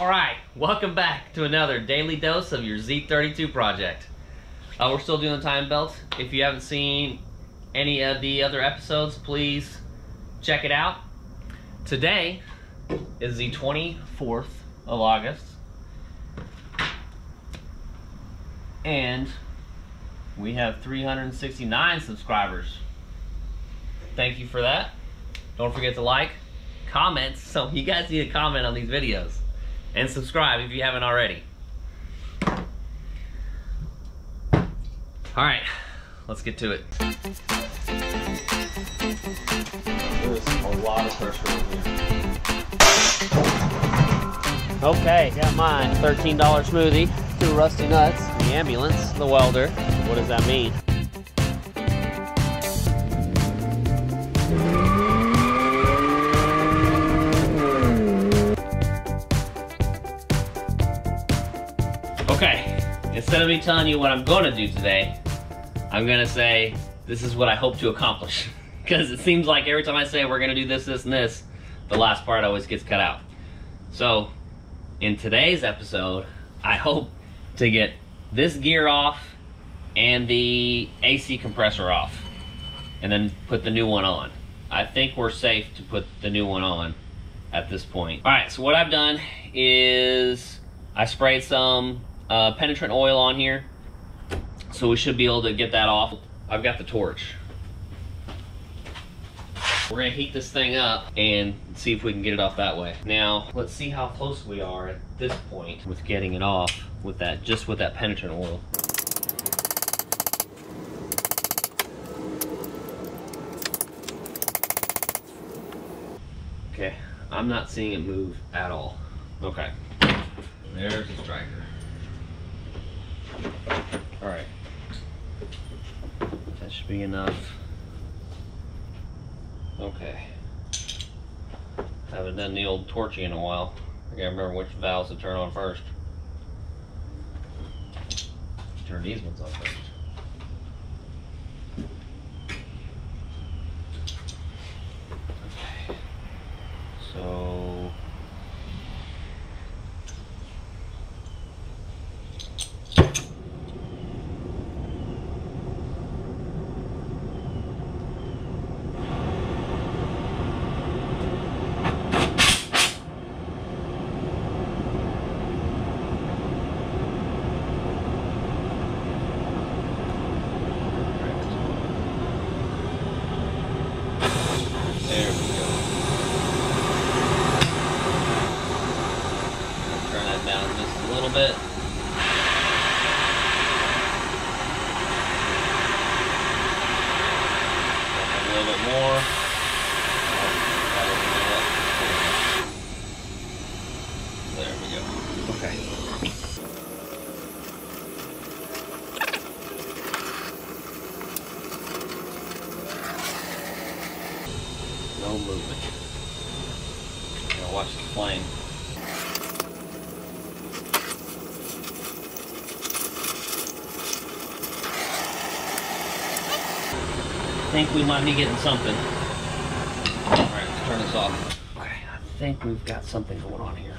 Alright, welcome back to another daily dose of your Z32 project. We're still doing the time belt. If you haven't seen any of the other episodes, please check it out. Today is the 24th of August. And we have 369 subscribers. Thank you for that. Don't forget to like, comment. So you guys need to comment on these videos. And subscribe if you haven't already. Alright, let's get to it. There's a lot of pressure in here. Okay, got mine. $13 smoothie, 2 rusty nuts, the ambulance, the welder. What does that mean? Instead of me telling you what I'm going to do today, I'm going to say, this is what I hope to accomplish. Because it seems like every time I say we're going to do this, this, and this, the last part always gets cut out. So, in today's episode, I hope to get this gear off and the AC compressor off. And then put the new one on. I think we're safe to put the new one on at this point. Alright, so what I've done is I sprayed some penetrant oil on here, so we should be able to get that off. I've got the torch. We're gonna heat this thing up and see if we can get it off that way. Now let's see how close we are at this point with getting it off with that, just with that penetrant oil. Okay, I'm not seeing it move at all. Okay, there's the striker. All right, that should be enough. Okay, haven't done the old torchy in a while. I gotta remember which valves to turn on first. Turn these ones on first. Okay, so bit. A little bit more. There we go. Okay. No movement. Gotta watch the flame. I think we might be getting something. All right, let's turn this off. Okay, I think we've got something going on here.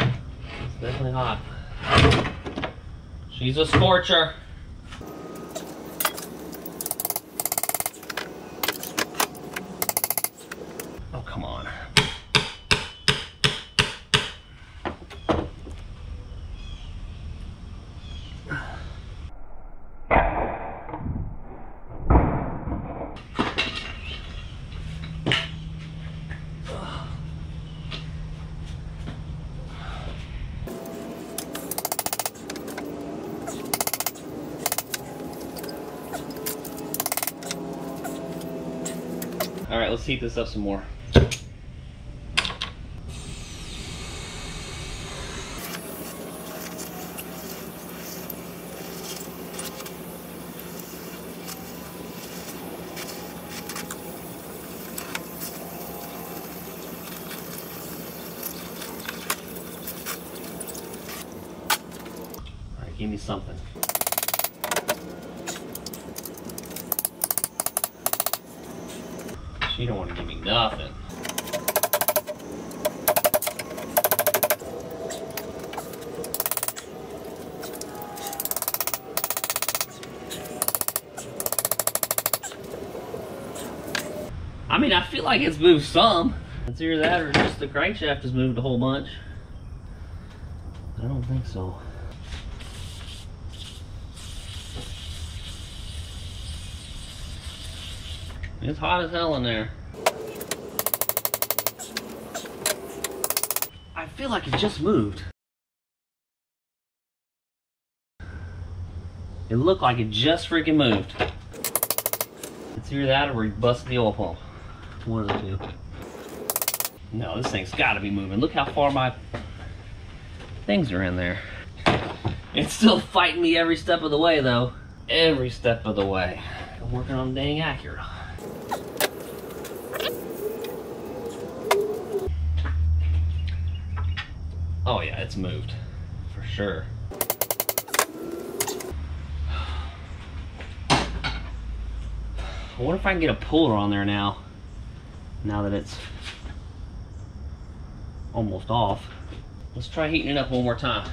It's definitely hot. She's a scorcher. Oh, come on. All right, let's heat this up some more. All right, give me something. She don't want to give me nothing. I mean, I feel like it's moved some. It's either that or just the crankshaft has moved a whole bunch. I don't think so. It's hot as hell in there. I feel like it just moved. It looked like it just freaking moved. It's either that or we busted the oil pump. One of the two. No, this thing's gotta be moving. Look how far my things are in there. It's still fighting me every step of the way though. Every step of the way. I'm working on dang Acura. Oh yeah, it's moved. For sure. I wonder if I can get a puller on there now. Now that it's almost off. Let's try heating it up one more time.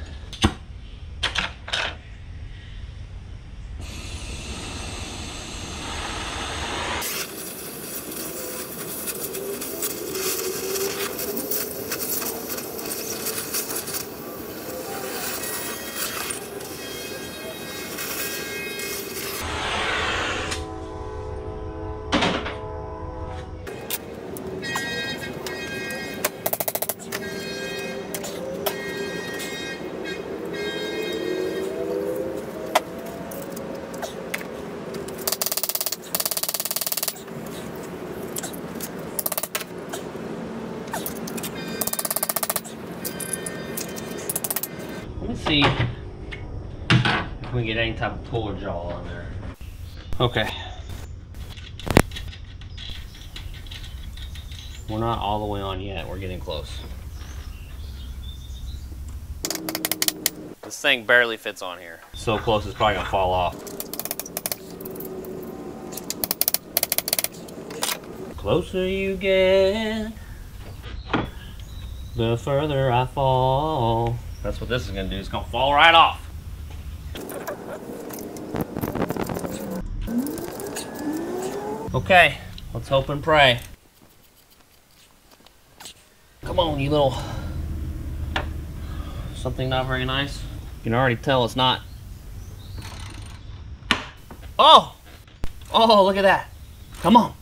See if we can get any type of puller jaw on there. Okay. We're not all the way on yet. We're getting close. This thing barely fits on here. So close it's probably gonna fall off. The closer you get, the further I fall. That's what this is gonna do, it's gonna fall right off. Okay, let's hope and pray. Come on, you little... Something not very nice. You can already tell it's not. Oh! Oh, look at that. Come on.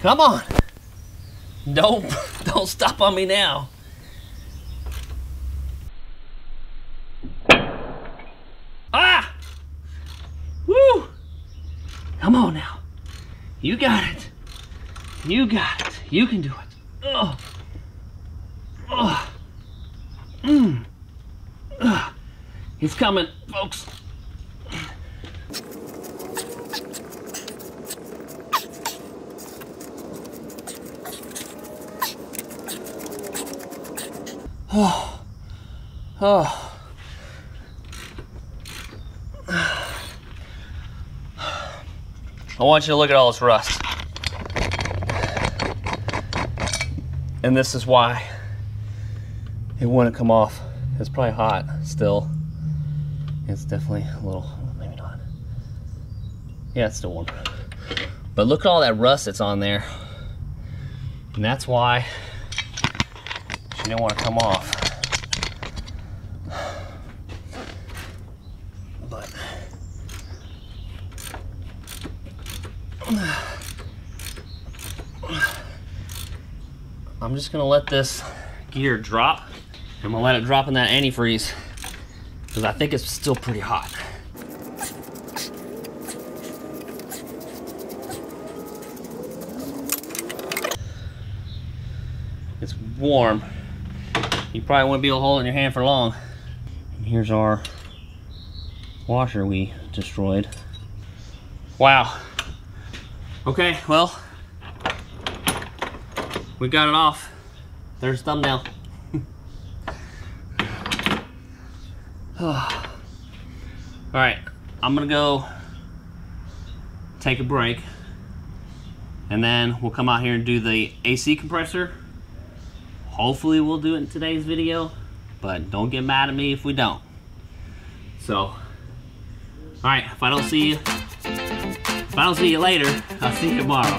Come on. Don't stop on me now. Come on now. You got it. You got it. You can do it. Oh. Oh. Mm. Oh. It's coming, folks. Oh. Oh. I want you to look at all this rust. And this is why it wouldn't come off. It's probably hot still. It's definitely a little, maybe not. Yeah, it's still warm. But look at all that rust that's on there. And that's why she didn't want to come off. I'm just gonna let this gear drop. I'm gonna let it drop in that antifreeze because I think it's still pretty hot. It's warm. You probably wouldn't be able to hold it in your hand for long. And here's our washer we destroyed. Wow. Okay, well, we got it off. There's the thumbnail. All right, I'm gonna go take a break And then we'll come out here and do the AC compressor. Hopefully we'll do it in today's video, but don't get mad at me if we don't. So, all right, if I don't see you later, I'll see you tomorrow.